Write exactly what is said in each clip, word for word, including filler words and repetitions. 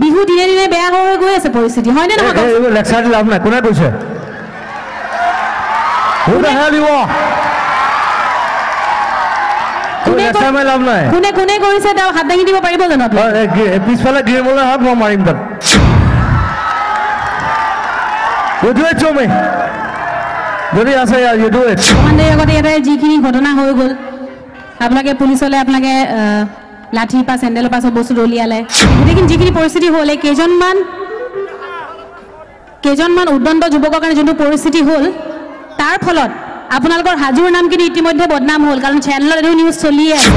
বিহু দিনে দিনে বেয়া হৈ গৈ আছে পরিস্থিতি হয় না না লেকচার লাভ না কোনে কইছে হু দা হেল ইউ আর কোনে সময় লাভ নাই কোনে কোনে কইছে দাও হাত দাঙি দিব পাৰিব জানো আপনি পিছফালে গিয়ে বলে হাত মই মারিম দা you do it to me যদি আছে ইউ ডু ইট মানে আগতে এটা যিখিনি ঘটনা হৈ গল আপোনাকে পুলিচলে আপোনাকে लाठी पास सेंडल पास बस रलियाले लेकिन जिखिनि परिस्थिति हल केजनमान केजनमान उद्दंड युवकर कारण जो परिस्थिति हल तार फलत आपनालोकर हाजुर नाम किनि इतिमध्ये बदनाम हल कारण चैनलर एउ न्यूज चलिए आछे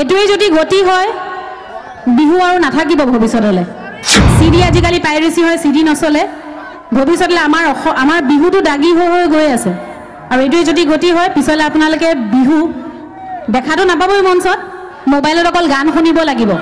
एटुई जदि गति हय बिहु आरो नाथाकिब भविष्यतले सिडी आजिकाली पाइरेसी हय सिडी नचले भविष्यतले आमार आमार बिहुटु दागी हो हो गई आछे आरो एटुई जदि गति हय पिछले आपनालोके बिहु देखातो नापाबो मनसत मोबाइलर अकल गान शुनिब लागिब।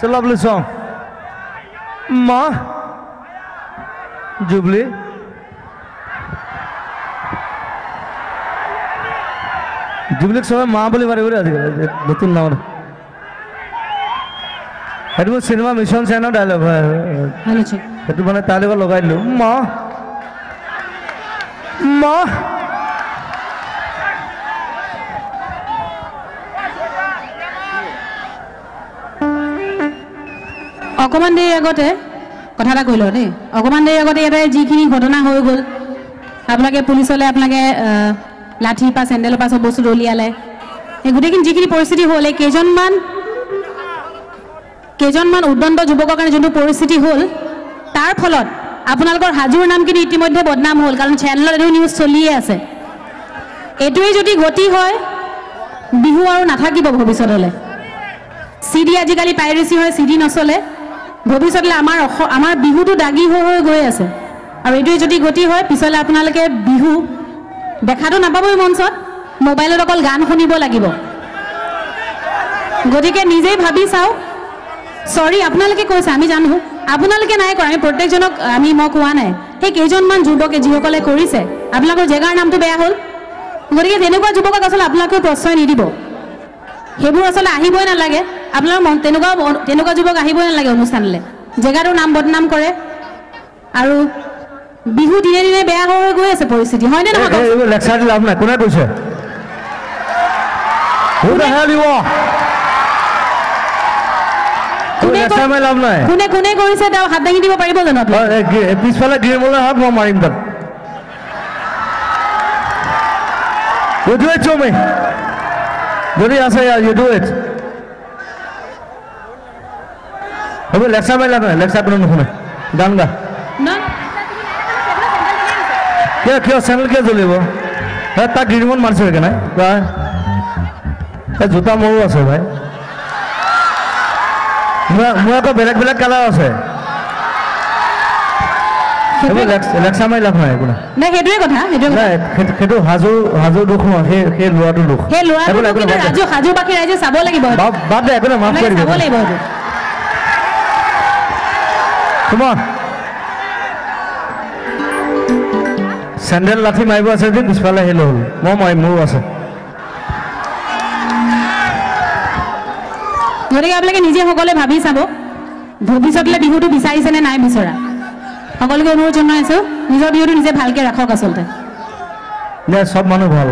It's a lovely song. Ma, Zublee. Jubilee समय महाबली वाले नतून नाव सिनेमा मिशन सेना डायलग मैं ताली लगे दिल अकमान देर आगते कथा कह लो दें अकमान देर आगते जीखिनि घटना हो गल आपलोके पुलिस लाठी पा सेंडेल पा सब बस्तु दलियाले गोटेखिन जीखिनि परिस्थिति हल केजनमान केजनमान उद्दंड युवकर कारण जो परिस्थिति हल तार फलत आपनालोकर हाजुर नाम कि इतिमध्ये बदनाम हल कारण चेनेल निउज चलिए आछे एटुए जदि गति हय बिहु आरो नाथाकिब भविष्यतले सीडी आजिकाली पाइरेसी हय सीडी नचले भविष्यतले आमार आमार बिहुटो दागी हो हो गई आछे आरो एटुए जदि गति हय पिछले आपनालोके बिहु देखा तो नापाबई मंचत मोबाइल अकल गान शुनिब लागिब गतिके निजे भाबी चाओ सरी आपनालोके कैसे आमी जानो आपनालोके नाय करे प्रत्येकजनक आमी म कोआ नाय हे केइजनमान युवके जिहकले करिसे आपनालोकर जेगार नामतो बेया हल गतिके तेनुका युवकक आसले आपनालोके प्रश्रय निदिब हेबुर आसले आहिबई नालागे आपनालोक मन तेनुका तेनुका युवक आहिबई नालागे अनुष्ठानले जेगारो नाम बदनाम करे आरो বিহু দিনে দিনে বেয়া হৈ গৈ আছে পৰিস্থিতি হয় নে নহয় এই লেকচাৰ লাভ নাই কোনে কৈছে who the hell you are কোনে সময় লাভ নাই কোনে কোনে কৰিছে দাও হাত দাঙি দিব পাৰিব জানো আপুনি পিছফালে গিয়ে মোলে হাত মই মাৰিম দাও you do it to me যদি আছে you do it হ'ব লেকচাৰ মই লাভ নাই লেকচাৰ কোনে নুশুনে গান গা না क्या क्या चैनल क्या चल तक गिरमन मारस जूता मोरू आस भाई मोर आक बेलेग बेलेग कलर आसा मार लाभ ना हाजुर हाजुर दुख ना सैंडल लाठी मार पिछफाले हिल हल मैं मारिम मोरू आस गए अपने निजे सक भाई चाब भविष्य विहुटो विचारिसे ने ना विचरा सकोलों अनुरोध जानसो निजर विहुटो निजे भालके राखक आसलते ना सब मानु भल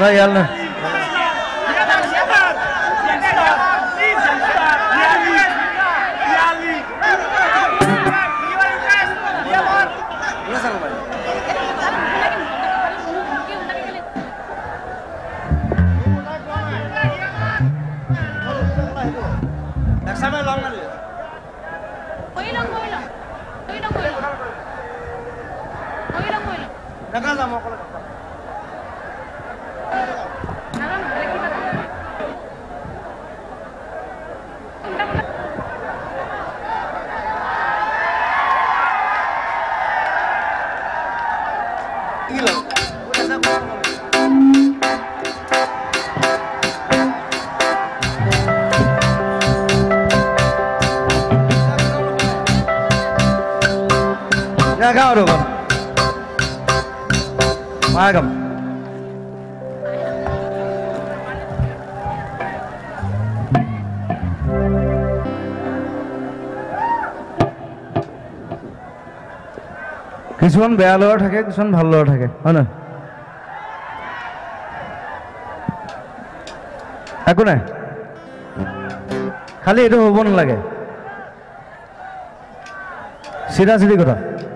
ना यार ना किसान बेया लगा थके किसान भल लगा थके है ना एक ना खाली ये हम नागे सीधा सीधी कथा